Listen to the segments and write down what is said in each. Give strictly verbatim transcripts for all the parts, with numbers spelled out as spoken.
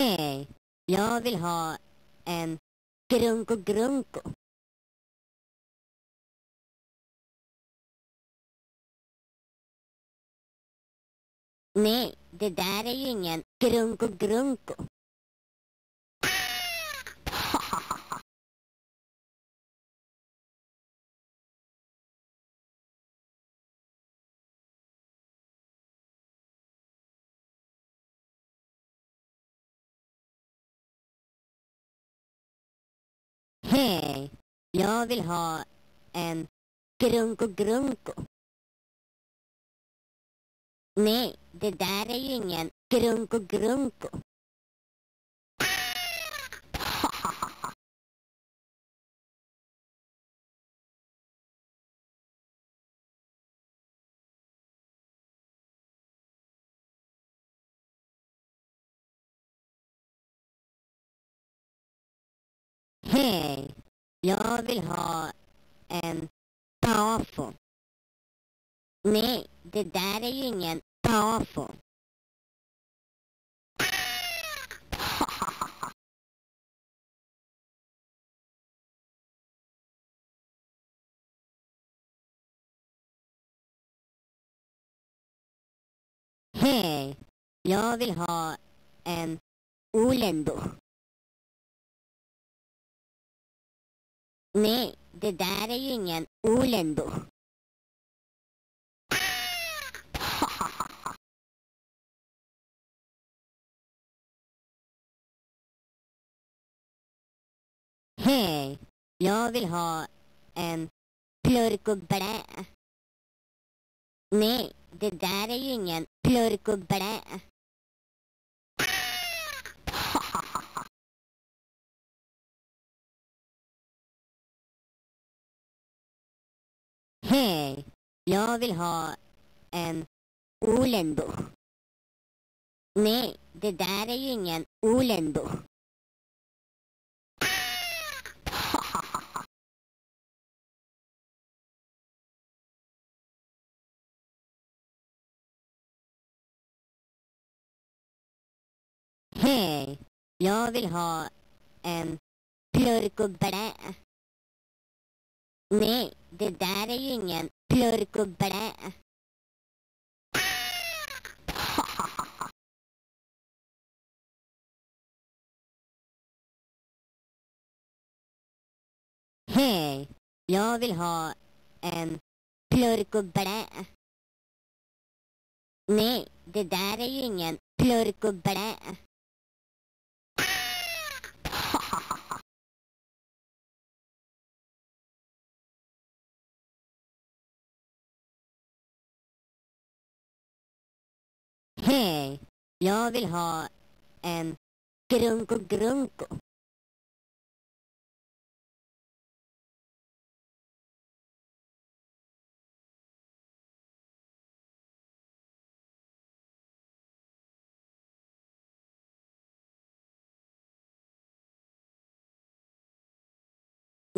Hej, jag vill ha en grunko grunko. Nej, det där är ju ingen grunko grunko. Hej, jag vill ha en grunko grunko. Nej, det där är ju ingen grunko grunko. Hej, jag vill ha en pafo. Nej, det där är ju ingen pafo. Hej, jag vill ha en olendo. Nej, det där är ju ingen olendo. Hej, jag vill ha en plurkoblä. Nej, det där är ju ingen plurkoblä. Hej, jag vill ha en olendo. Nej, det där är ju ingen olendo. Hej, jag vill ha en plurkoblä. Nej, det där är ju ingen plurkoblä. Hej, jag vill ha en plurkoblä. Nej, det där är ju ingen plurkoblä. Hej, jag vill ha en grunko grunko.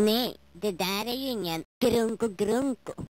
Nej, det där är ju ingen grunko grunko.